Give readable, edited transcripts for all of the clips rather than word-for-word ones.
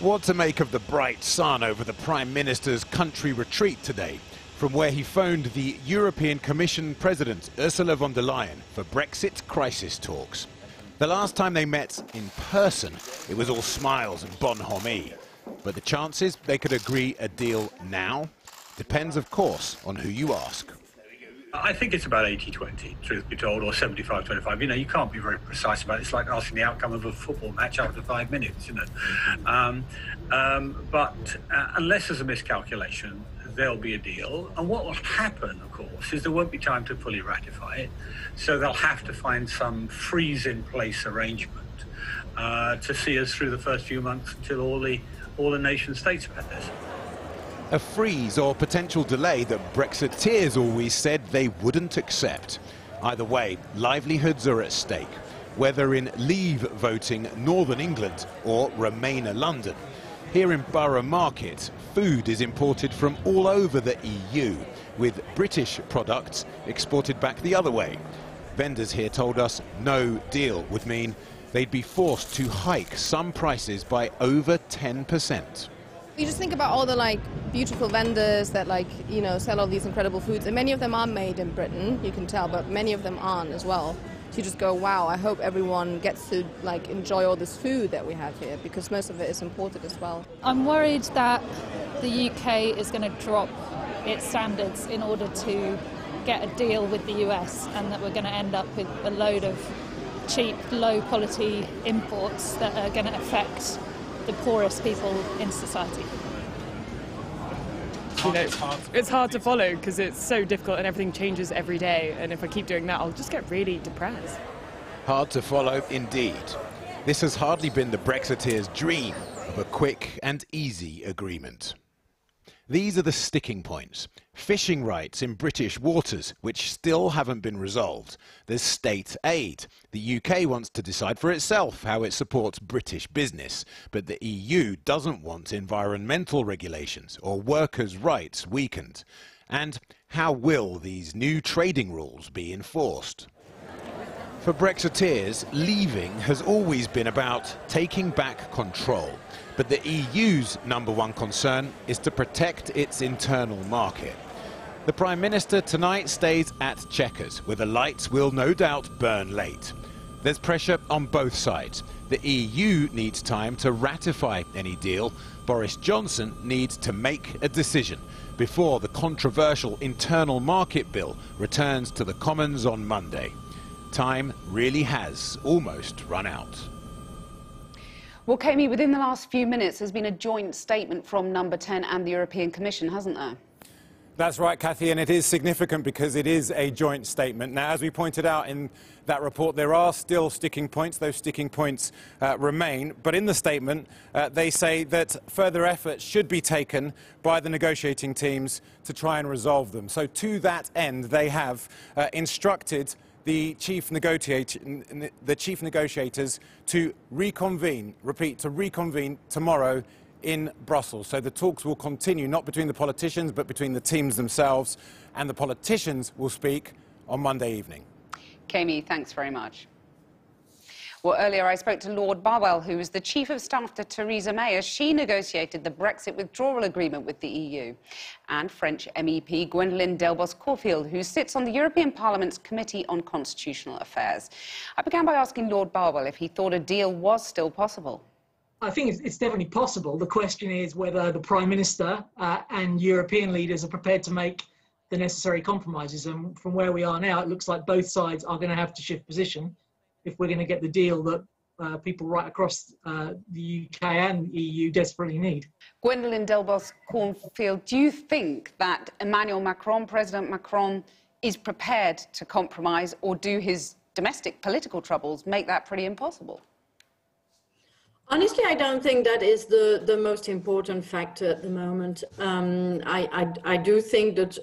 What to make of the bright sun over the Prime Minister's country retreat today, from where he phoned the European Commission President Ursula von der Leyen for Brexit crisis talks. The last time they met in person, it was all smiles and bonhomie. But the chances they could agree a deal now depends, of course, on who you ask. I think it's about 80-20, truth be told, or 75-25. You know, you can't be very precise about it. It's like asking the outcome of a football match after 5 minutes, you know. But unless there's a miscalculation, there'll be a deal. And what will happen, of course, is there won't be time to fully ratify it. So they'll have to find some freeze-in-place arrangement to see us through the first few months until all the nation states have had this. A freeze or potential delay that Brexiteers always said they wouldn't accept. Either way, livelihoods are at stake, whether in Leave voting Northern England or Remainer London. Here in Borough Market, food is imported from all over the EU, with British products exported back the other way. Vendors here told us no deal would mean they'd be forced to hike some prices by over 10%. You just think about all the beautiful vendors that sell all these incredible foods, and many of them are made in Britain, you can tell, but many of them aren't as well. So you just go, wow, I hope everyone gets to enjoy all this food that we have here, because most of it is imported as well. I'm worried that the UK is going to drop its standards in order to get a deal with the US, and that we're going to end up with a load of cheap, low quality imports that are going to affect the poorest people in society. You know, it's hard to follow because it's so difficult and everything changes every day, and if I keep doing that I'll just get really depressed. Hard to follow indeed. This has hardly been the Brexiteers' dream of a quick and easy agreement. These are the sticking points. Fishing rights in British waters, which still haven't been resolved. There's state aid. The UK wants to decide for itself how it supports British business, but the EU doesn't want environmental regulations or workers' rights weakened. And how will these new trading rules be enforced? For Brexiteers, leaving has always been about taking back control. But the EU's number one concern is to protect its internal market. The Prime Minister tonight stays at Chequers, where the lights will no doubt burn late. There's pressure on both sides. The EU needs time to ratify any deal. Boris Johnson needs to make a decision before the controversial internal market bill returns to the Commons on Monday. Time really has almost run out. Well, Kami, within the last few minutes there's been a joint statement from Number 10 and the European Commission, hasn't there? That's right, Cathy, and it is significant because it is a joint statement. Now, as we pointed out in that report, there are still sticking points. Those sticking points remain. But in the statement, they say that further efforts should be taken by the negotiating teams to try and resolve them. So to that end, they have instructed the chief negotiators to reconvene, repeat, to reconvene tomorrow in Brussels. So the talks will continue, not between the politicians, but between the teams themselves, and the politicians will speak on Monday evening. Kami, thanks very much. Well, earlier I spoke to Lord Barwell, who was the Chief of Staff to Theresa May as she negotiated the Brexit withdrawal agreement with the EU. And French MEP Gwendoline Delbos-Corfield, who sits on the European Parliament's Committee on Constitutional Affairs. I began by asking Lord Barwell if he thought a deal was still possible. I think it's definitely possible. The question is whether the Prime Minister and European leaders are prepared to make the necessary compromises. And from where we are now, it looks like both sides are going to have to shift position if we're going to get the deal that people right across the UK and the EU desperately need. Gwendoline Delbos-Corfield, do you think that Emmanuel Macron, President Macron, is prepared to compromise, or do his domestic political troubles make that pretty impossible? Honestly, I don't think that is the most important factor at the moment. I do think that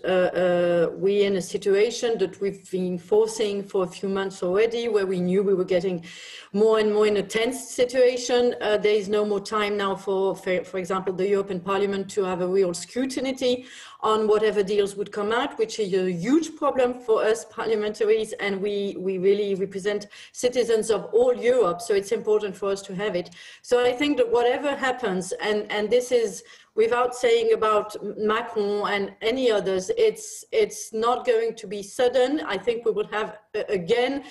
we're in a situation that we've been forcing for a few months already, where we knew we were getting more and more in a tense situation. There is no more time now for example, the European Parliament to have a real scrutiny on whatever deals would come out, which is a huge problem for us parliamentaries, and we really represent citizens of all Europe, so it's important for us to have it. So I think that whatever happens, and this is without saying about Macron and any others, it's not going to be sudden. I think we will have, again,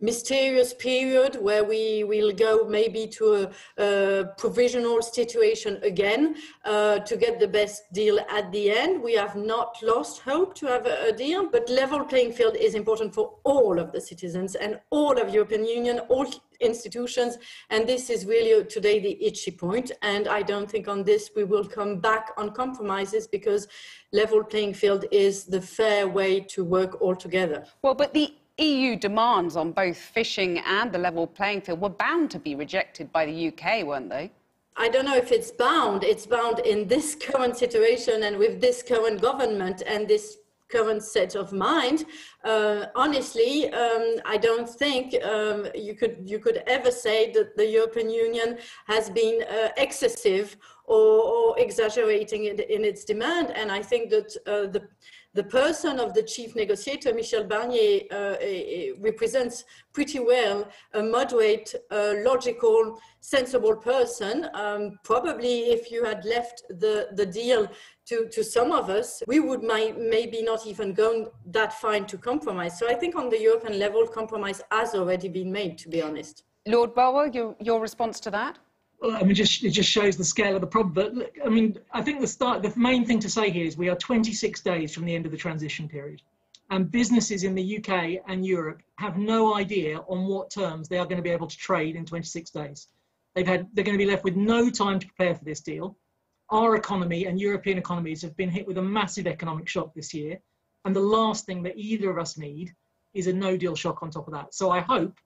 mysterious period where we will go maybe to a provisional situation again to get the best deal at the end. We have not lost hope to have a deal, but level playing field is important for all of the citizens and all of European Union, all institutions, and this is really today the itchy point, and I don't think on this we will come back on compromises, because level playing field is the fair way to work all together. Well, but the EU demands on both fishing and the level playing field were bound to be rejected by the UK, weren't they? I don't know if it's bound. It's bound in this current situation and with this current government and this current set of mind. Honestly, I don't think you could ever say that the European Union has been excessive or exaggerating in its demand. And I think that the person of the chief negotiator, Michel Barnier, represents pretty well a moderate, logical, sensible person. Probably if you had left the deal to some of us, we would maybe not even go that far into compromise. So I think on the European level, compromise has already been made, to be honest. Lord Barwell, your response to that? Well, I mean, it just shows the scale of the problem. But look, I mean, I think the main thing to say here is we are 26 days from the end of the transition period, and businesses in the UK and Europe have no idea on what terms they are going to be able to trade in 26 days. They're going to be left with no time to prepare for this deal. Our economy and European economies have been hit with a massive economic shock this year, and the last thing that either of us need is a no-deal shock on top of that. So I hope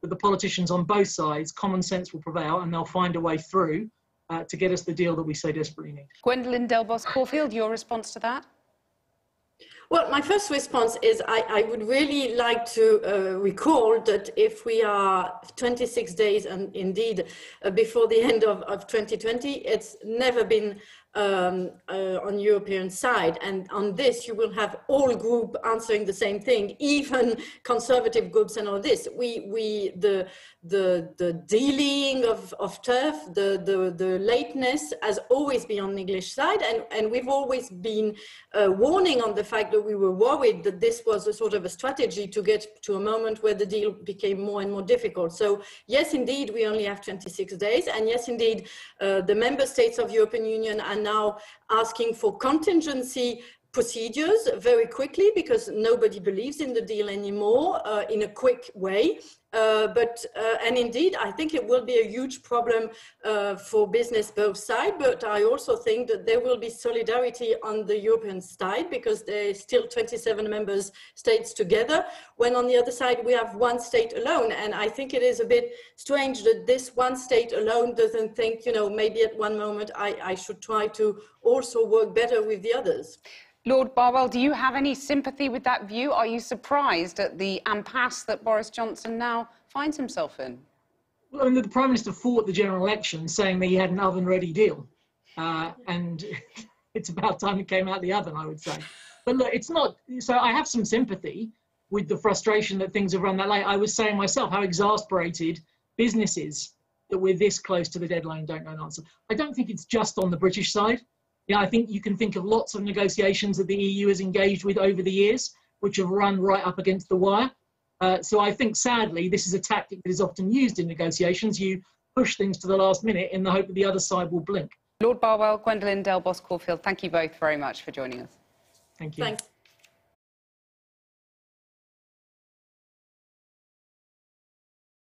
that the politicians on both sides, common sense will prevail, and they'll find a way through to get us the deal that we so desperately need. Gwendoline Delbos-Corfield, your response to that? Well, my first response is I would really like to recall that if we are 26 days, and indeed before the end of 2020, it's never been on European side, and on this you will have all groups answering the same thing, even conservative groups and all this. The dealing of turf, the lateness has always been on the English side, and we've always been warning on the fact that we were worried that this was a sort of a strategy to get to a moment where the deal became more and more difficult. So yes, indeed, we only have 26 days, and yes, indeed, the member states of European Union and now asking for contingency procedures very quickly, because nobody believes in the deal anymore in a quick way. And indeed, I think it will be a huge problem for business both sides, but I also think that there will be solidarity on the European side, because there are still 27 member states together, when on the other side we have one state alone. And I think it is a bit strange that this one state alone doesn't think, you know, maybe at one moment I should try to also work better with the others. Lord Barwell, do you have any sympathy with that view? Are you surprised at the impasse that Boris Johnson now finds himself in? Well, I mean, the Prime Minister fought the general election saying that he had an oven-ready deal. And it's about time it came out the oven, I would say. But look, it's not... So I have some sympathy with the frustration that things have run that late. I was saying myself how exasperated businesses that we're this close to the deadline don't know an answer. I don't think it's just on the British side. Yeah, I think you can think of lots of negotiations that the EU has engaged with over the years, which have run right up against the wire. So I think, sadly, this is a tactic that is often used in negotiations. You push things to the last minute in the hope that the other side will blink. Lord Barwell, Gwendoline Delbos-Corfield, thank you both very much for joining us. Thank you. Thanks.